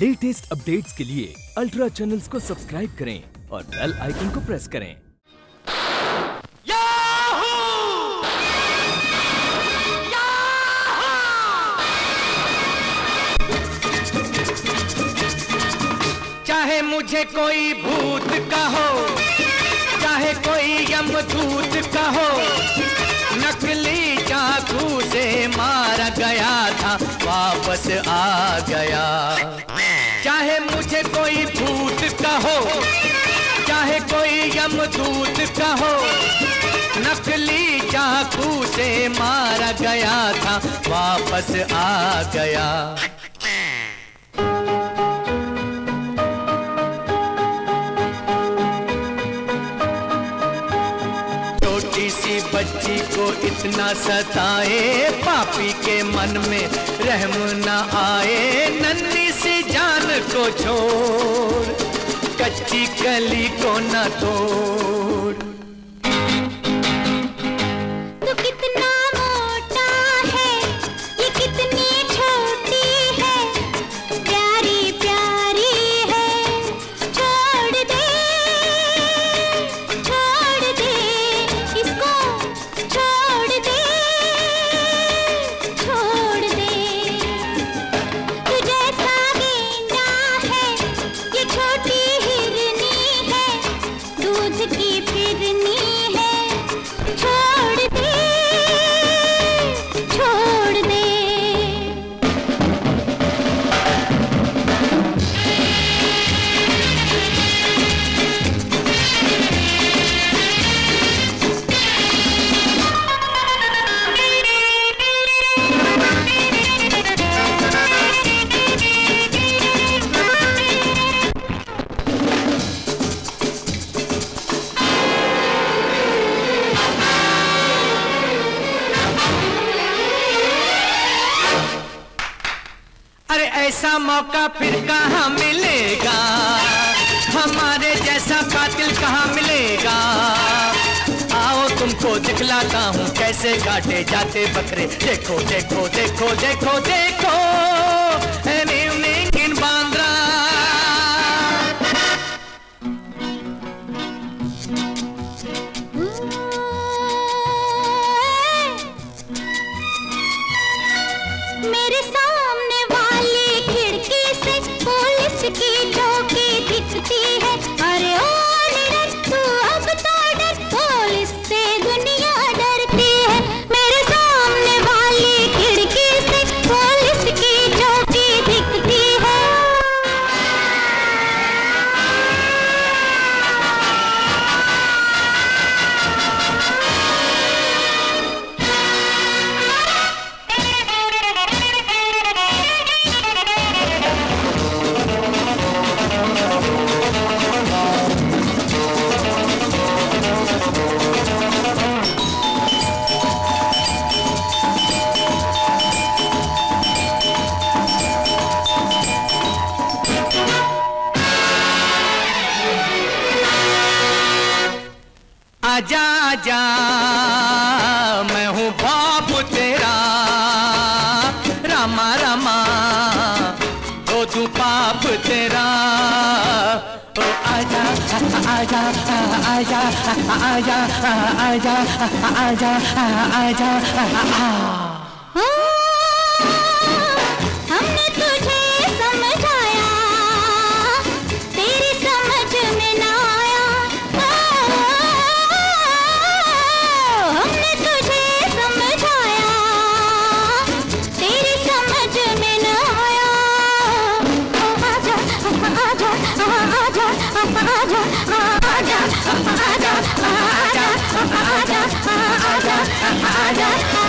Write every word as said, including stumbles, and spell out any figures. Latest updates के लिए ultra channels को सब्सक्राइब करें और बेल आइकन को प्रेस करें। चाहे मुझे कोई भूत कहो, चाहे कोई यमदूत कहो, नकली चाकू से मारा गया था वापस आ गया। चाहे मुझे कोई भूत कहो, चाहे कोई यमदूत कहो, नकली चाकू से मारा गया था वापस आ गया। बच्ची को इतना सताए, पापी के मन में रहम न आए। नन्ही सी जान को छोड़, कच्ची कली को न तोड़। तू कितना मोटा है, ये कितनी छोटी है, प्यारी प्यारी है, छोड़ दे छोड़ दे इसको, छोड़ दे छोड़ दे। तू जैसा गेंडा है, ये छोटी हिरनी है, दूध की फिरनी है, छोड़ दे छोड़ दे। अरे ऐसा मौका फिर कहाँ मिलेगा, हमारे जैसा कातिल कहाँ मिलेगा। आओ तुमको दिखलाता हूँ कैसे काटे जाते बकरे। देखो देखो देखो देखो देखो इन बांद्रा। मेरे सामने वाली खिड़की से पुलिस की चौकी दिखती है। अरे ओ निरंतर तू अब तो डर, पुलिस से दुनिया डरती है। मेरे सामने वाली खिड़की से पुलिस की चौकी दिखती है। आजा आजा मैं हूँ बाप तेरा, रामा रामा दो तू पाप तेरा। ओ आजा आजा आजा आजा आजा आजा आजा आ। आजा आजा आजा आजा आजा।